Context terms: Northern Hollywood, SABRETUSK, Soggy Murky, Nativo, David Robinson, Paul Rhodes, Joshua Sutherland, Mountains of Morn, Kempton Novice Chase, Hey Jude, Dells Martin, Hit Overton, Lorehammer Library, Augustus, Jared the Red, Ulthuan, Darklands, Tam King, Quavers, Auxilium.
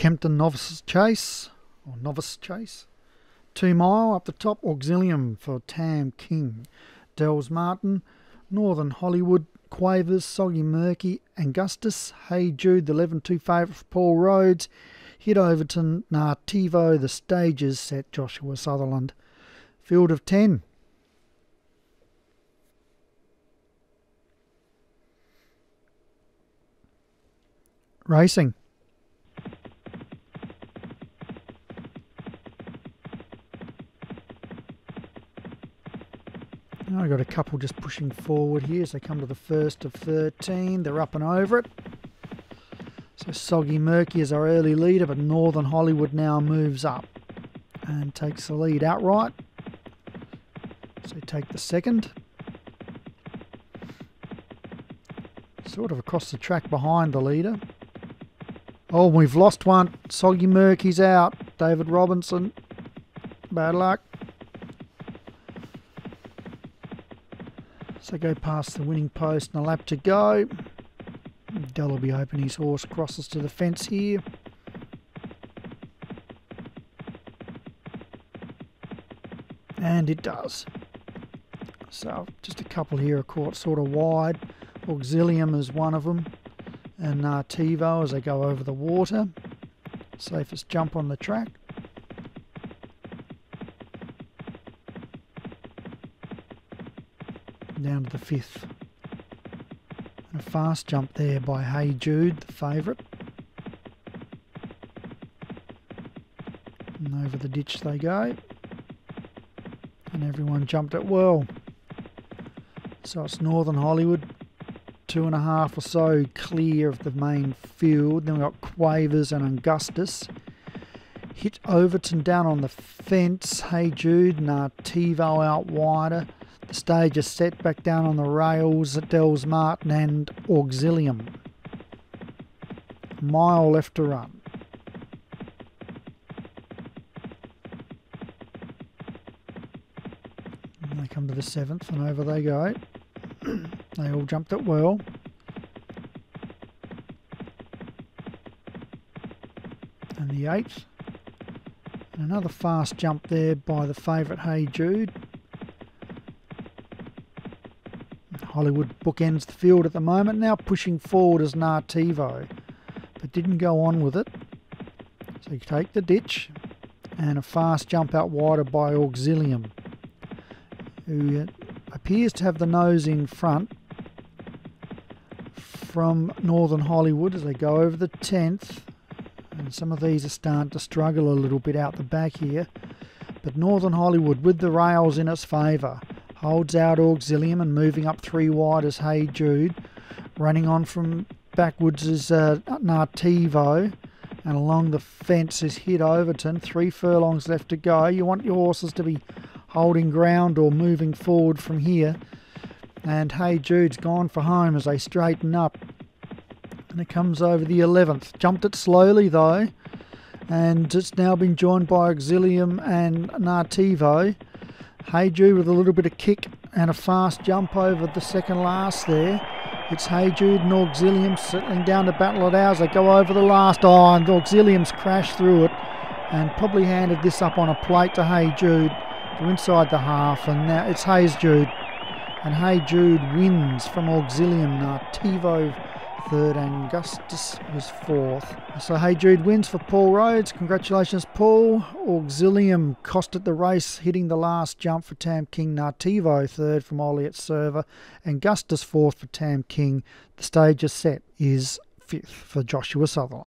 Kempton Novice Chase, or Novice Chase. 2 Mile up the top, Auxilium for Tam King, Dells Martin, Northern Hollywood, Quavers, Soggy Murky, Augustus, Hey Jude, the 11-2 favourite for Paul Rhodes, Hit Overton, Nativo, the stages set Joshua Sutherland. Field of 10. Racing. I've got a couple just pushing forward here as they come to the first of 13. They're up and over it. So Soggy Murky is our early leader, but Northern Hollywood now moves up and takes the lead outright. So take the second. Sort of across the track behind the leader. Oh, we've lost one. Soggy Murky's out. David Robinson. Bad luck. So go past the winning post and a lap to go. Dell will be open his horse, crosses to the fence here. And it does. So just a couple here are caught sort of wide. Auxilium is one of them. And Nativo as they go over the water. Safest jump on the track. Down to the fifth. And a fast jump there by Hey Jude, the favourite. And over the ditch they go. And everyone jumped it well. So it's Northern Hollywood. 2.5 or so clear of the main field. Then we've got Quavers and Augustus. Hit Overton down on the fence. Hey Jude, Nativo out wider. The stage is set back down on the rails at Dells Martin and Auxilium. A mile left to run. And they come to the seventh and over they go. They all jumped it well. And the eighth. And another fast jump there by the favourite Hey Jude. Hollywood bookends the field at the moment. Now pushing forward is Nativo. But didn't go on with it. So you take the ditch. And a fast jump out wider by Auxilium. Who appears to have the nose in front. From Northern Hollywood as they go over the 10th, and some of these are starting to struggle a little bit out the back here, but Northern Hollywood with the rails in its favour holds out Auxilium, and moving up 3 wide is Hey Jude. Running on from backwards is Nativo, and along the fence is Hit Overton. 3 furlongs left to go. You want your horses to be holding ground or moving forward from here. And Hey Jude's gone for home as they straighten up. And it comes over the 11th. Jumped it slowly though. And it's now been joined by Auxilium and Nativo. Hey Jude with a little bit of kick and a fast jump over the second last there. It's Hey Jude and Auxilium settling down to battle it out as they go over the last. Oh, and Auxilium's crashed through it. And probably handed this up on a plate to Hey Jude. They're inside the half. And now it's Hey Jude. And Hey Jude wins from Auxilium. Nativo third, and Augustus was fourth. So Hey Jude wins for Paul Rhodes. Congratulations, Paul. Auxilium costed the race, hitting the last jump for Tam King. Nativo third from Olliott Server, and Augustus fourth for Tam King. The stage is set is fifth for Joshua Sutherland.